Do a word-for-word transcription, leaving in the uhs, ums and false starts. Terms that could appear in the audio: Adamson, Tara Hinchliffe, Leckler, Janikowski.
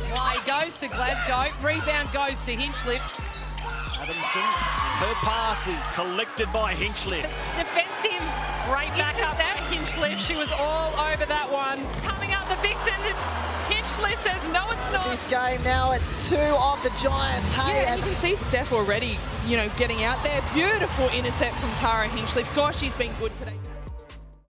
Play goes to Glasgow, rebound goes to Hinchliffe. Adamson, her pass is collected by Hinchliffe. Defensive, right back up by Hinchliffe. She was all over that one. Coming up the big sentence, Hinchliffe says no it's not. This game now, it's two of the Giants, hey. Yeah, and you can see Steph already, you know, getting out there. Beautiful intercept from Tara Hinchliffe. Gosh, she's been good today.